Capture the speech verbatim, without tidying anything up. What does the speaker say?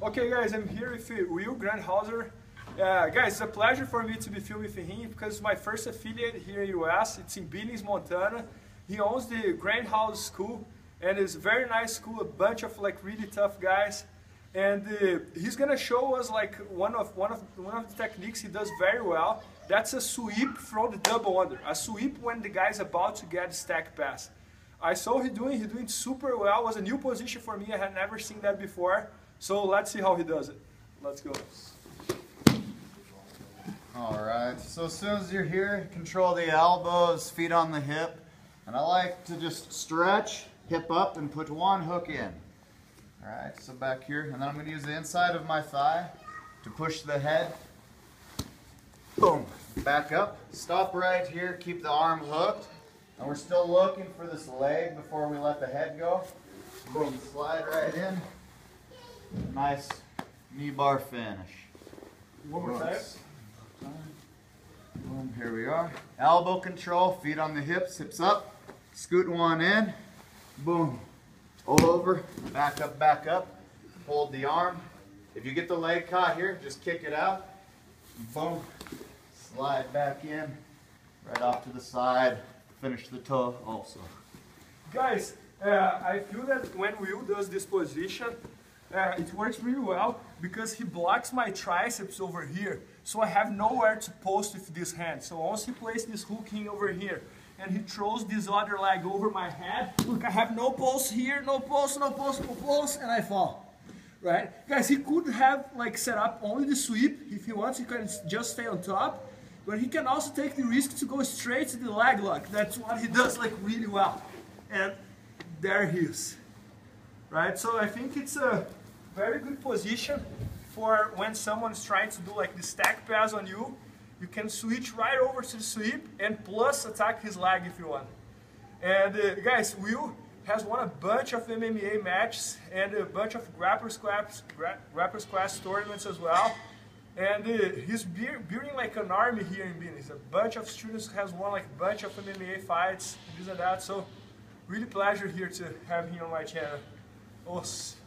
Okay guys, I'm here with Will Grundhauser. Uh, guys, it's a pleasure for me to be filmed with him because my first affiliate here in the U S, it's in Billings, Montana. He owns the Grundhauser School and it's a very nice school, a bunch of like really tough guys. And uh, he's gonna show us like one of, one, of, one of the techniques he does very well. That's a sweep from the double under. A sweep when the guy's about to get stack pass. I saw he doing, he doing super well. It was a new position for me, I had never seen that before. So let's see how he does it. Let's go. All right, so as soon as you're here, control the elbows, feet on the hip. And I like to just stretch, hip up, and put one hook in. All right, so back here, and then I'm gonna use the inside of my thigh to push the head. Boom, back up, stop right here, keep the arm hooked. And we're still looking for this leg before we let the head go. Boom, slide right in. Nice knee bar finish. One more time. Boom, here we are. Elbow control, feet on the hips, hips up. Scoot one in. Boom. All over. Back up, back up. Hold the arm. If you get the leg caught here, just kick it out. Boom. Slide back in. Right off to the side. Finish the toe also. Guys, uh, I feel that when Will does this position, Uh, it works really well because he blocks my triceps over here, so I have nowhere to post with this hand. So once he places this hooking over here and he throws this other leg over my head, look, I have no pulse here, no pulse, no pulse, no pulse, and I fall. Right? Guys, he could have like set up only the sweep. If he wants, he can just stay on top. But he can also take the risk to go straight to the leg lock. That's what he does like really well. And there he is. Right? So I think it's a very good position for when someone's trying to do like the stack pass on you. You can switch right over to the sweep and plus attack his leg if you want. And uh, guys, Will has won a bunch of M M A matches and a bunch of grappler's class, gra grappler's class tournaments as well. And uh, he's building like an army here in Billings. A bunch of students has won like a bunch of M M A fights, this and that. So really pleasure here to have him on my channel. Nossa.